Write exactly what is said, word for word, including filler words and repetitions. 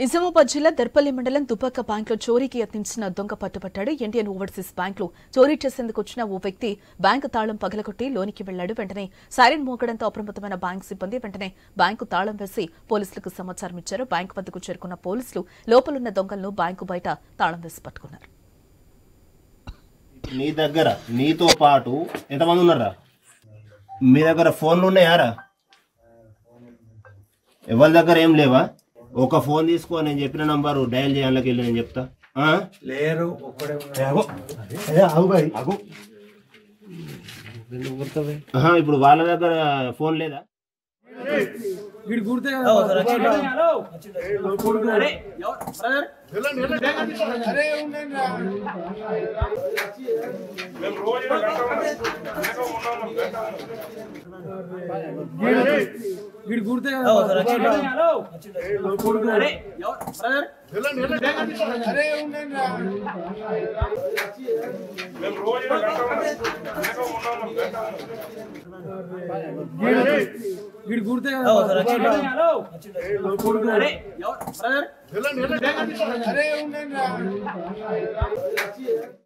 నిజామాబాద్ జిల్లా దర్పల్లి మండలం దుబ్బాక బ్యాంకులో చోరీకి యత్నించిన దొంగ పట్టుబట్టాడు. ఇండియన్ ఓవర్సీస్ బ్యాంకులో చోరీ చేసేందుకు వచ్చిన ఓ వ్యక్తి బ్యాంకు తాళం పగలగొట్టి లోనికి వెళ్లాడు. వెంటనే సైరన్ మోగడంతో అప్రమత్తమైన బ్యాంకు సిబ్బంది వెంటనే బ్యాంకు తాళం వేసి పోలీసులకు సమాచారం ఇచ్చారు. బ్యాంకు వద్దకు చేరుకున్న పోలీసులు లోపలున్న దొంగలను బ్యాంకు బయట తాళం వేసి పట్టుకున్నారు. నీ దగ్గర నీతో పాటు ఎంతమంది ఉన్నారా? మీ దగ్గర ఫోన్లు ఉన్నాయారా? ఎవరి దగ్గర ఏం లేవా? ఒక ఫోన్ తీసుకో, నేను చెప్పిన నంబర్ డయల్ చేయాలకి వెళ్ళి నేను చెప్తా. లేరు ఇప్పుడు వాళ్ళ దగ్గర ఫోన్ లేదా? Hello, brother.